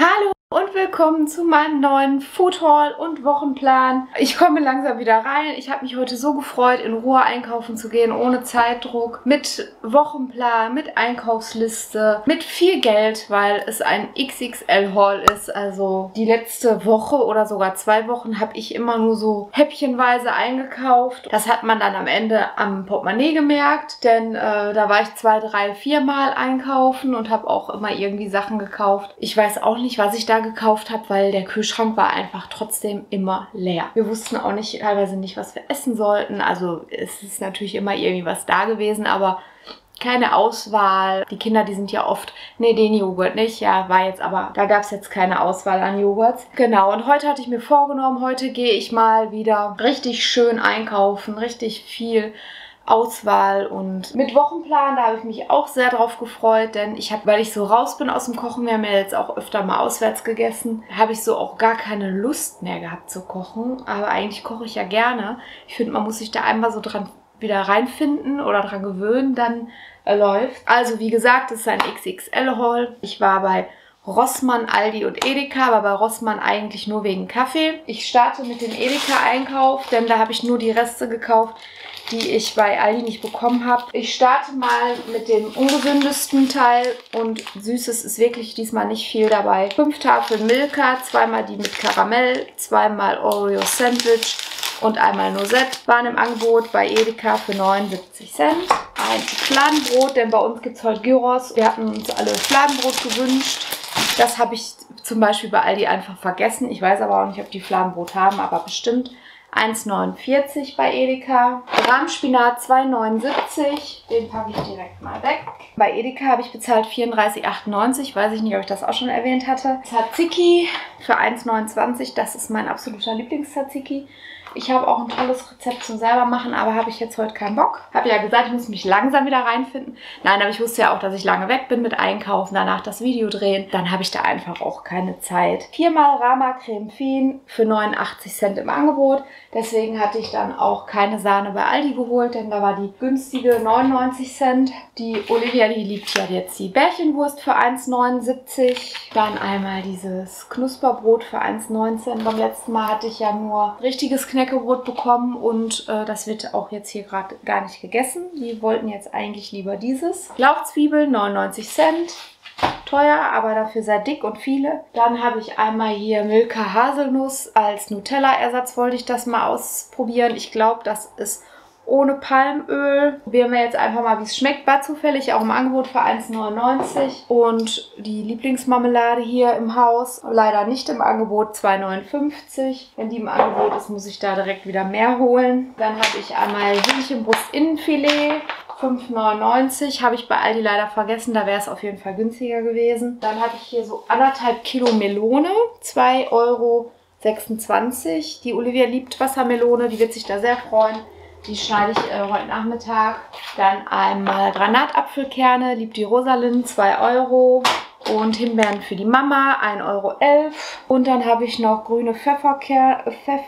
Hallo und willkommen zu meinem neuen Food Haul und Wochenplan. Ich komme langsam wieder rein. Ich habe mich heute so gefreut, in Ruhe einkaufen zu gehen, ohne Zeitdruck, mit Wochenplan, mit Einkaufsliste, mit viel Geld, weil es ein XXL Haul ist. Also die letzte Woche oder sogar 2 Wochen habe ich immer nur so häppchenweise eingekauft. Das hat man dann am Ende am Portemonnaie gemerkt, denn da war ich 2, 3, 4 Mal einkaufen und habe auch immer irgendwie Sachen gekauft. Ich weiß auch nicht, was ich da gekauft habe, weil der Kühlschrank war einfach trotzdem immer leer. Wir wussten auch nicht, teilweise nicht, was wir essen sollten. Also es ist natürlich immer irgendwie was da gewesen, aber keine Auswahl. Die Kinder, die sind ja oft, nee, den Joghurt nicht. Ja, war jetzt aber, da gab es jetzt keine Auswahl an Joghurts. Genau, und heute hatte ich mir vorgenommen, heute gehe ich mal wieder richtig schön einkaufen, richtig viel Auswahl und mit Wochenplan, da habe ich mich auch sehr drauf gefreut, denn ich habe, weil ich so raus bin aus dem Kochen, wir haben ja jetzt auch öfter mal auswärts gegessen, habe ich so auch gar keine Lust mehr gehabt zu kochen, aber eigentlich koche ich ja gerne. Ich finde, man muss sich da einmal so dran wieder reinfinden oder dran gewöhnen, dann läuft. Also wie gesagt, es ist ein XXL-Haul. Ich war bei Rossmann, Aldi und Edeka, aber bei Rossmann eigentlich nur wegen Kaffee. Ich starte mit dem Edeka-Einkauf, denn da habe ich nur die Reste gekauft, die ich bei Aldi nicht bekommen habe. Ich starte mal mit dem ungesündesten Teil und Süßes ist wirklich diesmal nicht viel dabei. 5 Tafeln Milka, 2-mal die mit Karamell, 2-mal Oreo Sandwich und 1-mal Noisette waren im Angebot bei Edeka für 79 Cent. Ein Fladenbrot, denn bei uns gibt es heute Gyros. Wir hatten uns alle Fladenbrot gewünscht. Das habe ich zum Beispiel bei Aldi einfach vergessen. Ich weiß aber auch nicht, ob die Fladenbrot haben, aber bestimmt. 1,49 bei Edeka. Rahmspinat 2,79. Den packe ich direkt mal weg. Bei Edeka habe ich bezahlt 34,98. Weiß ich nicht, ob ich das auch schon erwähnt hatte. Tzatziki für 1,29. Das ist mein absoluter Lieblings-Tzatziki. Ich habe auch ein tolles Rezept zum selber machen, aber habe ich jetzt heute keinen Bock. Habe ja gesagt, ich muss mich langsam wieder reinfinden. Nein, aber ich wusste ja auch, dass ich lange weg bin mit Einkaufen, danach das Video drehen. Dann habe ich da einfach auch keine Zeit. 4-mal Rama Creme Fien für 89 Cent im Angebot. Deswegen hatte ich dann auch keine Sahne bei Aldi geholt, denn da war die günstige 99 Cent. Die Olivia, die liebt ja jetzt die Bärchenwurst für 1,79. Dann einmal dieses Knusperbrot für 1,19. Beim letzten Mal hatte ich ja nur richtiges Knäckebrot bekommen und das wird auch jetzt hier gerade gar nicht gegessen. Die wollten jetzt eigentlich lieber dieses. Lauchzwiebeln, 99 Cent. Teuer, aber dafür sehr dick und viele. Dann habe ich einmal hier Milka Haselnuss als Nutella-Ersatz. Wollte ich das mal ausprobieren. Ich glaube, das ist ohne Palmöl. Probieren wir jetzt einfach mal, wie es schmeckt. War zufällig auch im Angebot für 1,99. Und die Lieblingsmarmelade hier im Haus, leider nicht im Angebot, 2,59. Wenn die im Angebot ist, muss ich da direkt wieder mehr holen. Dann habe ich einmal Hähnchenbrust-Innenfilet. 5,99 habe ich bei Aldi leider vergessen, da wäre es auf jeden Fall günstiger gewesen. Dann habe ich hier so 1,5 Kilo Melone, 2,26 Euro. Die Olivia liebt Wassermelone, die wird sich da sehr freuen. Die schneide ich heute Nachmittag. Dann einmal Granatapfelkerne, liebt die Rosalind, 2 Euro. Und Himbeeren für die Mama, 1,11 Euro. Und dann habe ich noch grüne Pfefferkörner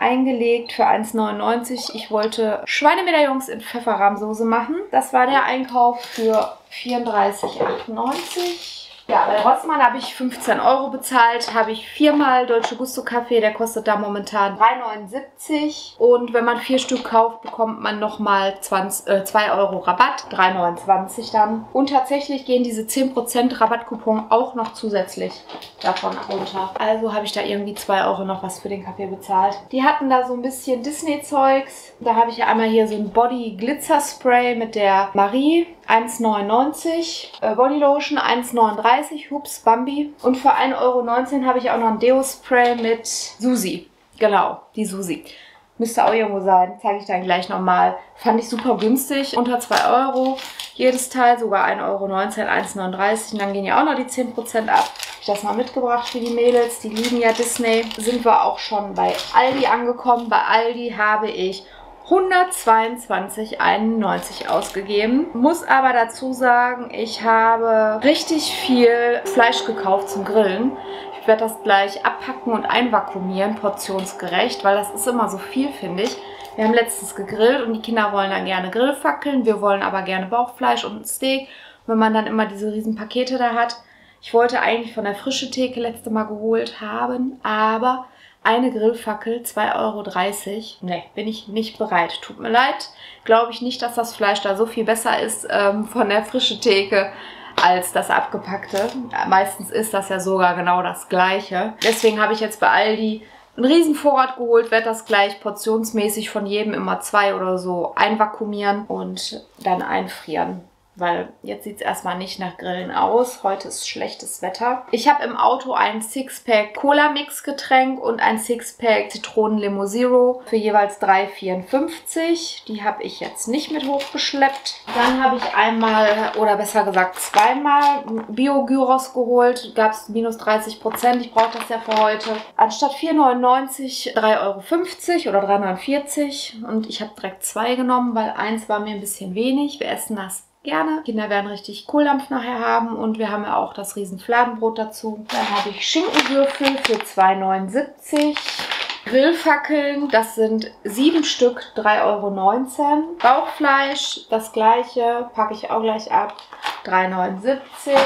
eingelegt für 1,99. Ich wollte Schweinemedaillons in Pfefferrahmsoße machen. Das war der Einkauf für 34,98. Ja, bei Rossmann habe ich 15 Euro bezahlt, habe ich 4-mal Dolce Gusto Kaffee, der kostet da momentan 3,79 und wenn man 4 Stück kauft, bekommt man nochmal 2 Euro Rabatt, 3,29 dann. Und tatsächlich gehen diese 10% Rabattcoupon auch noch zusätzlich davon runter. Also habe ich da irgendwie 2 Euro noch was für den Kaffee bezahlt. Die hatten da so ein bisschen Disney-Zeugs, da habe ich ja einmal hier so ein Body Glitzer Spray mit der Marie, 1,99, Bodylotion 1,39, hups, Bambi. Und für 1,19 Euro habe ich auch noch ein Deo-Spray mit Susi. Genau, die Susi. Müsste auch irgendwo sein, zeige ich dann gleich nochmal. Fand ich super günstig, unter 2 Euro. Jedes Teil, sogar 1,19 Euro, 1,39. Und dann gehen ja auch noch die 10% ab. Ich habe das mal mitgebracht für die Mädels, die lieben ja Disney. Sind wir auch schon bei Aldi angekommen. Bei Aldi habe ich 122,91 ausgegeben. Muss aber dazu sagen, ich habe richtig viel Fleisch gekauft zum Grillen. Ich werde das gleich abpacken und einvakuumieren, portionsgerecht, weil das ist immer so viel, finde ich. Wir haben letztens gegrillt und die Kinder wollen dann gerne Grillfackeln. Wir wollen aber gerne Bauchfleisch und ein Steak. Wenn man dann immer diese riesen Pakete da hat, Ich wollte eigentlich von der frischen Theke letzte Mal geholt haben, aber eine Grillfackel, 2,30 €. Ne, bin ich nicht bereit. Tut mir leid. Glaube ich nicht, dass das Fleisch da so viel besser ist von der frischen Theke als das abgepackte. Meistens ist das ja sogar genau das Gleiche. Deswegen habe ich jetzt bei Aldi einen riesen Vorrat geholt, werde das gleich portionsmäßig von jedem immer 2 oder so einvakuumieren und dann einfrieren. Weil jetzt sieht es erstmal nicht nach Grillen aus. Heute ist schlechtes Wetter. Ich habe im Auto ein Sixpack Cola-Mix-Getränk und ein Sixpack Zitronen-Limo Zero für jeweils 3,54 €. Die habe ich jetzt nicht mit hochgeschleppt. Dann habe ich einmal, oder besser gesagt zweimal, Bio-Gyros geholt. Gab es minus 30%. Ich brauche das ja für heute. Anstatt 4,99 € 3,50 € oder 3,49 €. Und ich habe direkt zwei genommen, weil eins war mir ein bisschen wenig. Wir essen das gerne. Kinder werden richtig Kohldampf nachher haben und wir haben ja auch das riesen Fladenbrot dazu. Dann habe ich Schinkenwürfel für 2,79 €. Grillfackeln, das sind 7 Stück, 3,19 €. Bauchfleisch, das gleiche, packe ich auch gleich ab, 3,79 €.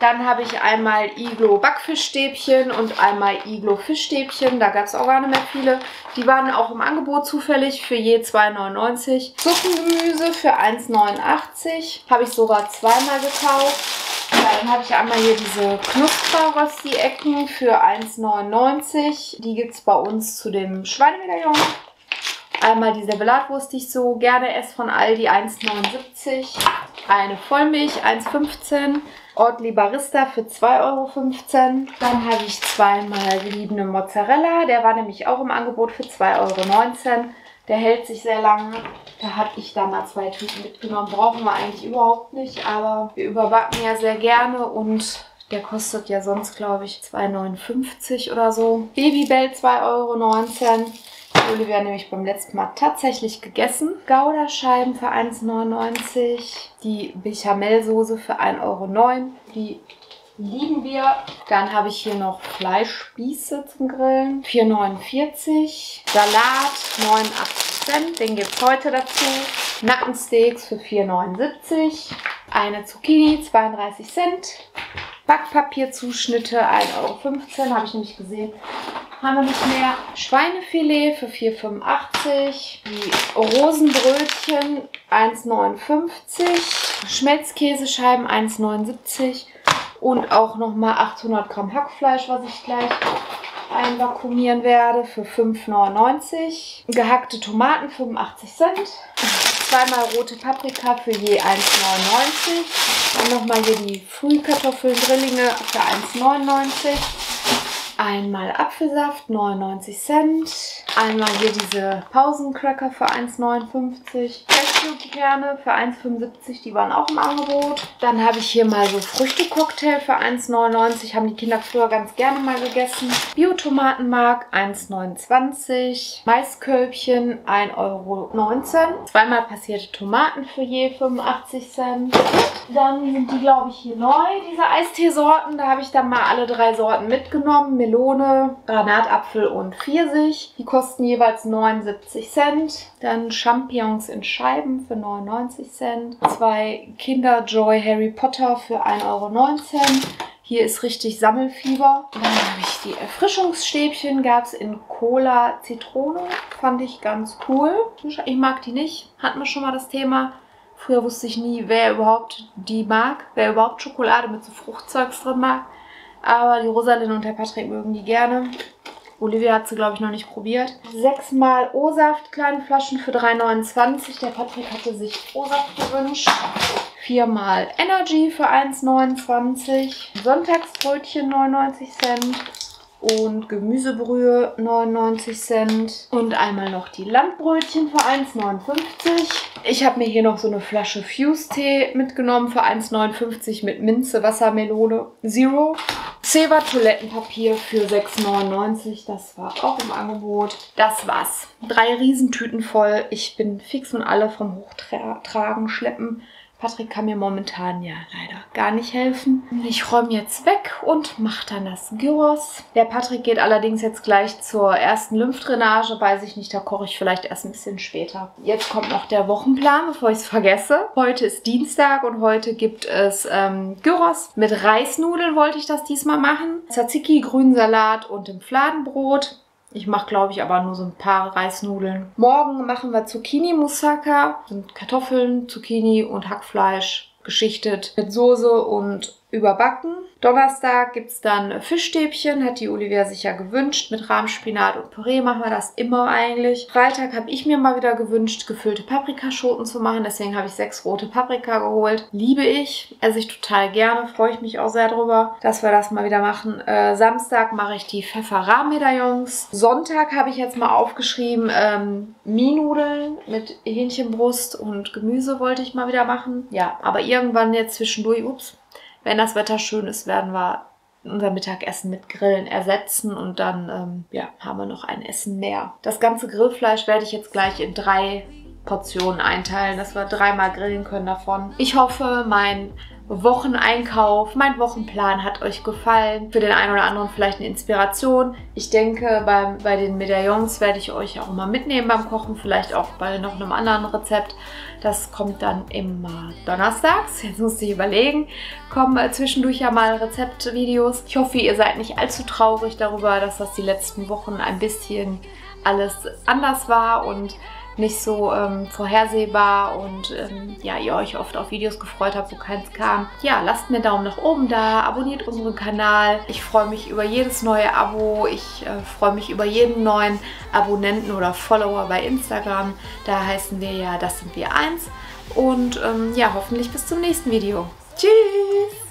Dann habe ich einmal Iglo Backfischstäbchen und einmal Iglo Fischstäbchen. Da gab es auch gar nicht mehr viele. Die waren auch im Angebot zufällig für je 2,99 €. Suppengemüse für 1,89 €. Habe ich sogar zweimal gekauft. Dann habe ich einmal hier diese Knusper-Rösti-Ecken für 1,99 €. Die gibt es bei uns zu dem Schweinemedaillon. Einmal die Servelatwurst, die ich so gerne esse von Aldi, 1,79 €. Eine Vollmilch, 1,15 €. Ortli Barista für 2,15 €. Dann habe ich zweimal geriebene Mozzarella. Der war nämlich auch im Angebot für 2,19 €. Der hält sich sehr lange. Da habe ich da mal 2 Tüten mitgenommen. Brauchen wir eigentlich überhaupt nicht, aber wir überbacken ja sehr gerne und der kostet ja sonst, glaube ich, 2,59 € oder so. Babybell 2,19 €. Olivia nämlich beim letzten Mal tatsächlich gegessen. Gouda-Scheiben für 1,99 €. Die Bechamelsoße für 1,09 €. Die lieben wir. Dann habe ich hier noch Fleischspieße zum Grillen. 4,49 €. Salat 89 €. Den gibt es heute dazu. Nackensteaks für 4,79 €. Eine Zucchini 32 €. Backpapierzuschnitte 1,15 € habe ich nämlich gesehen. Haben wir nicht mehr. Schweinefilet für 4,85 €. Die Rosenbrötchen 1,59 €. Schmelzkäsescheiben 1,79 € und auch nochmal 800 Gramm Hackfleisch, was ich gleich einvakuumieren werde für 5,99 €. Gehackte Tomaten 85 €. Zweimal rote Paprika für je 1,99 €. Dann nochmal hier die Frühkartoffeln Drillinge für 1,99 €. Einmal Apfelsaft, 99 €. Einmal hier diese Pausencracker für 1,59 €. Cashewkerne für 1,75 €, die waren auch im Angebot. Dann habe ich hier mal so Früchtecocktail für 1,99 €. Haben die Kinder früher ganz gerne mal gegessen. Bio-Tomatenmark 1,29 €. Maiskölbchen 1,19 €. Zweimal passierte Tomaten für je 85 €. Dann sind die, glaube ich, hier neu, diese Eisteesorten. Da habe ich dann mal alle 3 Sorten mitgenommen. Melone, Granatapfel und Pfirsich. Die kosten jeweils 79 €. Dann Champignons in Scheiben für 99 €. 2 Kinderjoy Harry Potter für 1,19 €. Hier ist richtig Sammelfieber. Dann habe ich die Erfrischungsstäbchen. Gab es in Cola Zitrone. Fand ich ganz cool. Ich mag die nicht. Hatten wir schon mal das Thema. Früher wusste ich nie, wer überhaupt die mag. Wer überhaupt Schokolade mit so Fruchtzeugs drin mag. Aber die Rosalind und der Patrick mögen die gerne. Olivia hat sie, glaube ich, noch nicht probiert. 6-mal O-Saft, kleine Flaschen für 3,29 €. Der Patrick hatte sich O-Saft gewünscht. 4-mal Energy für 1,29 €. Sonntagsbrötchen 99 €. Und Gemüsebrühe 99 €. Und einmal noch die Landbrötchen für 1,59 €. Ich habe mir hier noch so eine Flasche Fuse-Tee mitgenommen für 1,59 € mit Minze, Wassermelone, Zero. Zewa Toilettenpapier für 6,99 €. Das war auch im Angebot. Das war's. 3 Riesentüten voll. Ich bin fix und alle vom Hochtragen, Schleppen. Patrick kann mir momentan ja leider gar nicht helfen. Ich räume jetzt weg und mache dann das Gyros. Der Patrick geht allerdings jetzt gleich zur ersten Lymphdrainage. Weiß ich nicht, da koche ich vielleicht erst ein bisschen später. Jetzt kommt noch der Wochenplan, bevor ich es vergesse. Heute ist Dienstag und heute gibt es Gyros. Mit Reisnudeln wollte ich das diesmal machen. Tzatziki, Grünsalat und dem Fladenbrot. Ich mache, glaube ich, aber nur so ein paar Reisnudeln. Morgen machen wir Zucchini-Moussaka. Das sind Kartoffeln, Zucchini und Hackfleisch geschichtet mit Soße und überbacken. Donnerstag gibt es dann Fischstäbchen, hat die Olivia sich ja gewünscht. Mit Rahmspinat und Püree machen wir das immer eigentlich. Freitag habe ich mir mal wieder gewünscht, gefüllte Paprikaschoten zu machen. Deswegen habe ich 6 rote Paprika geholt. Liebe ich, esse ich total gerne. Freue ich mich auch sehr drüber, dass wir das mal wieder machen. Samstag mache ich die Pfefferrahmmedaillons. Sonntag habe ich jetzt mal aufgeschrieben, Mienudeln mit Hähnchenbrust und Gemüse wollte ich mal wieder machen. Ja, aber irgendwann jetzt zwischendurch, ups. Wenn das Wetter schön ist, werden wir unser Mittagessen mit Grillen ersetzen und dann ja, haben wir noch ein Essen mehr. Das ganze Grillfleisch werde ich jetzt gleich in 3 Portionen einteilen, dass wir 3-mal grillen können davon. Ich hoffe, mein Wocheneinkauf, mein Wochenplan hat euch gefallen. Für den einen oder anderen vielleicht eine Inspiration. Ich denke, bei den Medaillons werde ich euch auch mal mitnehmen beim Kochen, vielleicht auch bei noch einem anderen Rezept. Das kommt dann immer donnerstags. Jetzt musst du überlegen. Kommen zwischendurch ja mal Rezeptvideos. Ich hoffe, ihr seid nicht allzu traurig darüber, dass das die letzten Wochen ein bisschen alles anders war und nicht so vorhersehbar und ja, ihr euch oft auf Videos gefreut habt, wo keins kam. Ja, lasst mir einen Daumen nach oben da, abonniert unseren Kanal. Ich freue mich über jedes neue Abo, ich freue mich über jeden neuen Abonnenten oder Follower bei Instagram. Da heißen wir ja, das sind wir eins. Und ja, hoffentlich bis zum nächsten Video. Tschüss!